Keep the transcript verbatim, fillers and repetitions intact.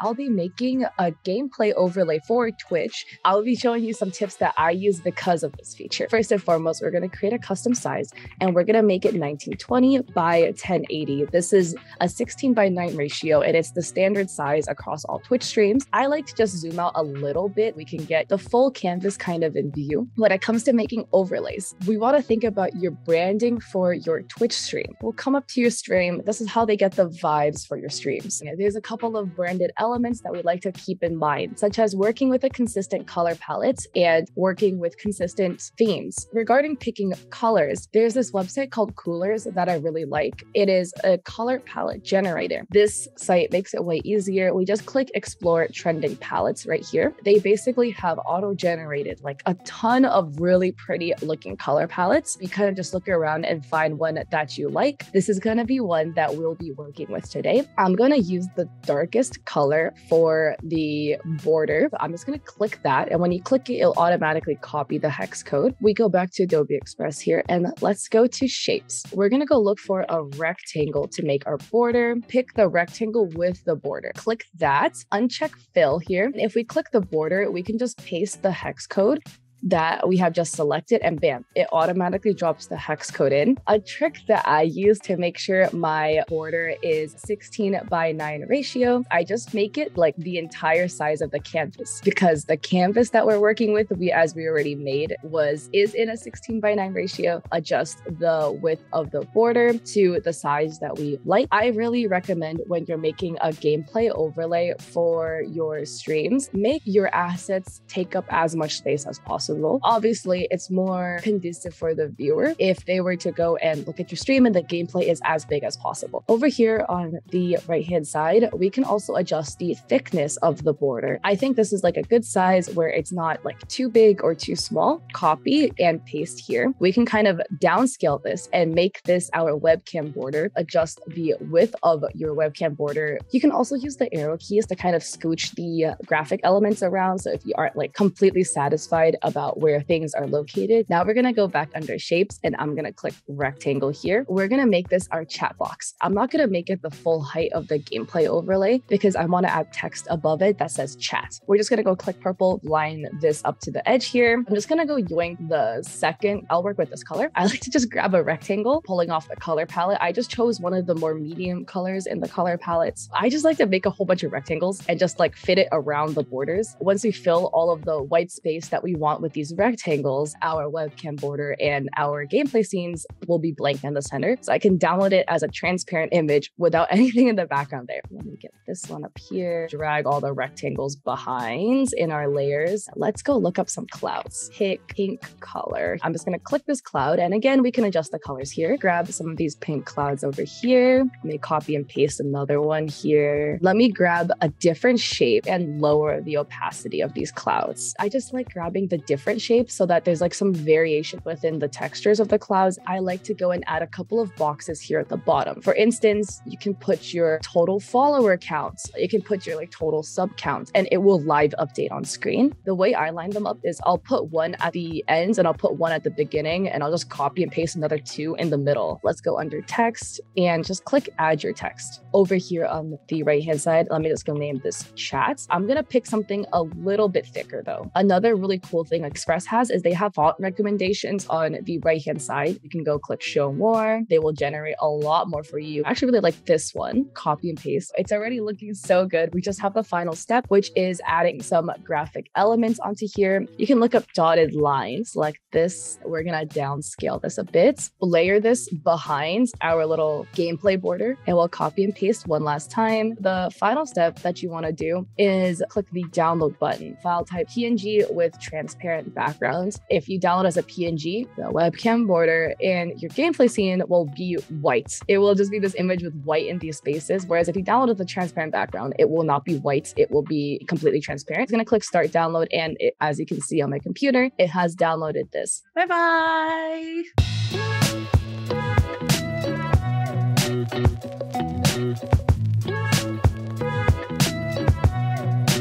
I'll be making a gameplay overlay for Twitch. I'll be showing you some tips that I use because of this feature. First and foremost, we're going to create a custom size and we're going to make it nineteen twenty by ten eighty. This is a sixteen by nine ratio and it's the standard size across all Twitch streams. I like to just zoom out a little bit. We can get the full canvas kind of in view. When it comes to making overlays, we want to think about your branding for your Twitch stream. We'll come up to your stream. This is how they get the vibes for your streams. You know, there's a couple of branded elements that we like to keep in mind, such as working with a consistent color palette and working with consistent themes. Regarding picking colors, there's this website called Coolers that I really like. It is a color palette generator. This site makes it way easier. We just click explore trending palettes right here. They basically have auto-generated like a ton of really pretty looking color palettes. You kind of just look around and find one that you like. This is going to be one that we'll be working with today. I'm going to use the darkest color for the border. I'm just going to click that. And when you click it, it'll automatically copy the hex code. We go back to Adobe Express here and let's go to shapes. We're going to go look for a rectangle to make our border. Pick the rectangle with the border. Click that. Uncheck fill here. And if we click the border, we can just paste the hex code that we have just selected and bam, it automatically drops the hex code in. A trick that I use to make sure my border is sixteen by nine ratio, I just make it like the entire size of the canvas because the canvas that we're working with, we as we already made, was is in a sixteen by nine ratio. Adjust the width of the border to the size that we like. I really recommend when you're making a gameplay overlay for your streams, make your assets take up as much space as possible. Obviously, it's more conducive for the viewer if they were to go and look at your stream and the gameplay is as big as possible. Over here on the right hand side, we can also adjust the thickness of the border. I think this is like a good size where it's not like too big or too small. Copy and paste here. We can kind of downscale this and make this our webcam border. Adjust the width of your webcam border. You can also use the arrow keys to kind of scooch the graphic elements around. So if you aren't like completely satisfied about where things are located. Now we're gonna go back under shapes and I'm gonna click rectangle here. We're gonna make this our chat box. I'm not gonna make it the full height of the gameplay overlay because I wanna add text above it that says chat. We're just gonna go click purple, line this up to the edge here. I'm just gonna go yoink the second. I'll work with this color. I like to just grab a rectangle, pulling off the color palette. I just chose one of the more medium colors in the color palettes. I just like to make a whole bunch of rectangles and just like fit it around the borders. Once we fill all of the white space that we want with these rectangles, our webcam border and our gameplay scenes will be blank in the center. So I can download it as a transparent image without anything in the background there. Let me get this one up here. Drag all the rectangles behind in our layers. Let's go look up some clouds. Pick pink color. I'm just going to click this cloud. And again, we can adjust the colors here. Grab some of these pink clouds over here. Let me copy and paste another one here. Let me grab a different shape and lower the opacity of these clouds. I just like grabbing the different shapes so that there's like some variation within the textures of the clouds. I like to go and add a couple of boxes here at the bottom. For instance, you can put your total follower counts. You can put your like total sub counts and it will live update on screen. The way I line them up is I'll put one at the ends and I'll put one at the beginning and I'll just copy and paste another two in the middle. Let's go under text and just click add your text. Over here on the right hand side, let me just go name this chat. I'm going to pick something a little bit thicker though. Another really cool thing thing Express has is they have font recommendations on the right hand side. You can go click show more. They will generate a lot more for you. I actually really like this one. Copy and paste. It's already looking so good. We just have the final step, which is adding some graphic elements onto here. You can look up dotted lines like this. We're gonna downscale this a bit, layer this behind our little gameplay border, and we'll copy and paste one last time. The final step that you want to do is click the download button. File type P N G with transparent transparent backgrounds. If you download as a P N G, the webcam border and your gameplay scene will be white. It will just be this image with white in these spaces. Whereas if you download the transparent background, it will not be white. It will be completely transparent. It's going to click start download. And it, as you can see on my computer, it has downloaded this. Bye-bye.